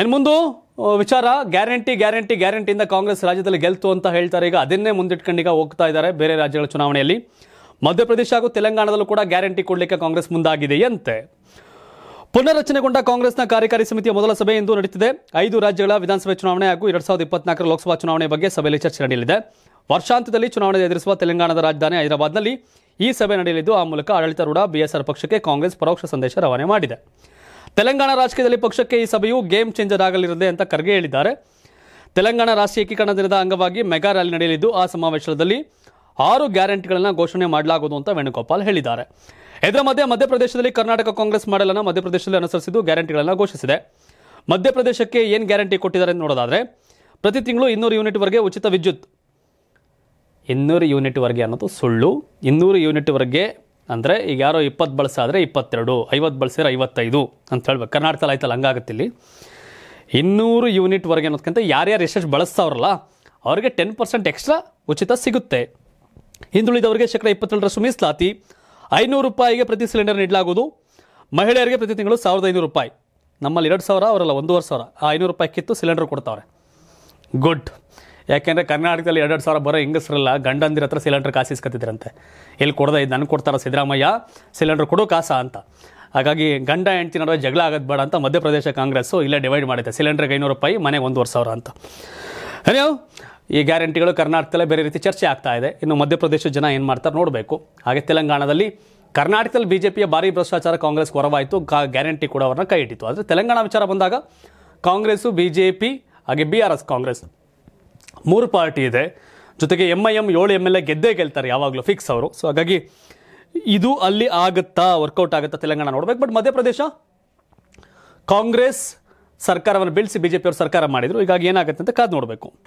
इन मुंदू विचार guarantee guarantee guarantee Congress राज्यदल्लि गेल्तु अंत हेळ्तारे। ಈಗ ಅದನ್ನೇ ಮುಂದಿಟ್ಟುಕೊಂಡು ಹೋಗ್ತಾ ಇದ್ದಾರೆ ಬೇರೆ ರಾಜ್ಯಗಳ ಚುನಾವಣೆಯಲ್ಲಿ। ಮಧ್ಯಪ್ರದೇಶ ಹಾಗೂ ತೆಲಂಗಾಣದಲ್ಲೂ ಕೂಡ ಗ್ಯಾರಂಟಿ ಕೊಡಲಿಕ್ಕೆ ಕಾಂಗ್ರೆಸ್ ಮುಂದಾಗಿದೆಯಂತೆ। ಪುನರಚನೆಗೊಂಡ ಕಾಂಗ್ರೆಸ್ನ ಕಾರ್ಯಕಾರಿ ಸಮಿತಿಯ ಮೊದಲ ಸಭೆ ಇಂದು ನಡೆಯುತ್ತಿದೆ। 5 ರಾಜ್ಯಗಳ ವಿಧಾನಸಭೆ ಚುನಾವಣೆ ಹಾಗೂ 2024 ರ ಲೋಕಸಭಾ ಚುನಾವಣೆ ಬಗ್ಗೆ ಸಭೆಯಲ್ಲಿ ಚರ್ಚೆ ನಡೆಯಲಿದೆ। ವರ್ಷಾಂತ್ಯದಲ್ಲಿ ಚುನಾವಣೆ ಎದುರಿಸುವ ತೆಲಂಗಾಣದ ರಾಜಧಾನಿ ಹೈದರಾಬಾದ್ನಲ್ಲಿ ಈ ಸಭೆ ನಡೆಯಲಿದ್ದು, ಆ ಮೂಲಕ ಆಡಳಿತಾರೂಢ ಬಿಎಸ್ಆರ್ ಪಕ್ಷಕ್ಕೆ ಕಾಂಗ್ರೆಸ್ ಪರೋಕ್ಷ ಸಂದೇಶ ರವಾನೆ ಮಾಡಿದೆ। तेलंगाणा राजकीय पक्ष के सभ्यू गेम चेंजर आगलिरदे अंत खर्गे हेळिद्दारे। तेलंगाणा राष्ट्रीय एकीकरण दिन अंगवागि मेगा रैली नडेयलिद्दु, आ समावेशदल्लि 6 ग्यारंटिगळन्न घोषणे माडलागुवुदु अंत वेणुगोपाल हेळिद्दारे। इदर मध्य मध्यप्रदेशदल्लि कर्नाटक कांग्रेस माडलन्न मध्यप्रदेशदल्लि अनुसरिसिद्दु ग्यारंटिगळन्न घोषिसिदे। मध्यप्रदेशक्के एनु ग्यारंटी कोट्टिद्दारे अंत नोडोदाद्रे, प्रति तिंगळु 200 यूनिट वरेगे उचित विद्युत्। 200 यूनिट वरेगे अन्नोदु सुळ्ळु। 200 यूनिट वरेगे ಅಂದರೆ ಈಗ ಯಾರೋ 20 ಬಳಸಾದ್ರೆ 22, 50 ಬಳಸಿದ್ರೆ 55 ಅಂತ ಹೇಳಬೇಕು। ಕರ್ನಾಟಕದಲ್ಲಿ ಆಯ್ತಲ್ಲ ಹಂಗಾಗುತ್ತೆ। ಇಲ್ಲಿ 200 ಯೂನಿಟ್ ವರೆಗೆ ಅನ್ನೋದಕ್ಕಿಂತ ಯಾರ್ಯಾರು ಎಷ್ಟು ಬಳಸ್ತಾವ್ರಲ್ಲ ಅವರಿಗೆ 10% ಎಕ್ಸ್ಟ್ರಾ ಉಚಿತ ಸಿಗುತ್ತೆ। ಹಿಂದುಳಿದವರಿಗೆ ಶೇಕಡ 27% ಮೀಸಲಾತಿ, ₹500ಗೆ ಪ್ರತಿ ಸಿಲಿಂಡರ್ ನೀಡಲಾಗುವುದು। ಮಹಿಳೆಯರಿಗೆ ಪ್ರತಿ ತಿಂಗಳು ₹1500, ನಮ್ಮಲ್ಲಿ 2000 ಅವರಲ್ಲ 1500, ಆ ₹500 ಕಿತ್ತು ಸಿಲಿಂಡರ್ ಕೊಡ್ತಾರೆ। ಗುಡ್, ಯಾಕೆಂದರೆ ಕರ್ನಾಟಕದಲ್ಲಿ 2000 ಬರೋ ಹೆಂಗಸರಲ್ಲ ಗಂಡಂದಿರ ಹತ್ರ ಸಿಲಿಂಡರ್ ಕಾಸು ಇಸ್ಕತ್ತಿದ್ರಂತೆ। ಇಲ್ಲಿ ಕೊಡೋದ ಇದು ನನಗೆ ಕೊಡ್ತಾರ ಸಿದ್ದರಾಮಯ್ಯ ಸಿಲಿಂಡರ್ ಕೊಡು ಕಾಸ ಅಂತ। ಹಾಗಾಗಿ ಗಂಡ ಹೆಂಡ್ತಿ ನಡುವೆ ಜಗಳ ಆಗೋದು ಬೇಡ ಅಂತ ಮಧ್ಯಪ್ರದೇಶ ಕಾಂಗ್ರೆಸ್ಸು ಇಲ್ಲೇ ಡಿವೈಡ್ ಮಾಡಿದೆ। ಸಿಲಿಂಡರ್ಗೆ ₹500, ಮನೆಗೆ ₹1500 ಅಂತ। ಅಯ್ಯೋ, ಈ ಗ್ಯಾರಂಟಿಗಳು ಕರ್ನಾಟಕದಲ್ಲೇ ಬೇರೆ ರೀತಿ ಚರ್ಚೆ ಆಗ್ತಾ ಇದೆ। ಇನ್ನು ಮಧ್ಯಪ್ರದೇಶ ಜನ ಏನು ಮಾಡ್ತಾರೆ ನೋಡಬೇಕು। ಹಾಗೆ ತೆಲಂಗಾಣದಲ್ಲಿ ಕರ್ನಾಟಕದಲ್ಲಿ ಬಿಜೆಪಿಯ ಭಾರಿ ಭ್ರಷ್ಟಾಚಾರ ಕಾಂಗ್ರೆಸ್ ಹೊರವಾಯಿತು, ಗ್ಯಾರಂಟಿ ಕೂಡ ಅವರನ್ನ ಕೈ ಇಟ್ಟಿತು। ಆದರೆ ತೆಲಂಗಾಣ ವಿಚಾರ ಬಂದಾಗ ಕಾಂಗ್ರೆಸ್ಸು ಬಿಜೆಪಿ ಹಾಗೆ BRS ಕಾಂಗ್ರೆಸ್ 3 ಪಾರ್ಟಿ ಇದೆ। ಜೊತೆಗೆ MIM 7 MLA ಗೆದ್ದೇ ಗೆಲ್ತಾರೆ ಯಾವಾಗಲೂ ಫಿಕ್ಸ್ ಅವರು। ಸೊ ಹಾಗಾಗಿ ಇದು ಅಲ್ಲಿ ಆಗುತ್ತಾ, ವರ್ಕೌಟ್ ಆಗುತ್ತಾ ತೆಲಂಗಾಣ ನೋಡಬೇಕು। ಬಟ್ ಮಧ್ಯಪ್ರದೇಶ ಕಾಂಗ್ರೆಸ್ ಸರ್ಕಾರವನ್ನು ಬೀಳಿಸಿ BJP ಅವರು ಸರ್ಕಾರ ಮಾಡಿದರು, ಹೀಗಾಗಿ ಏನಾಗುತ್ತೆ ಅಂತ ಕಾದು ನೋಡಬೇಕು।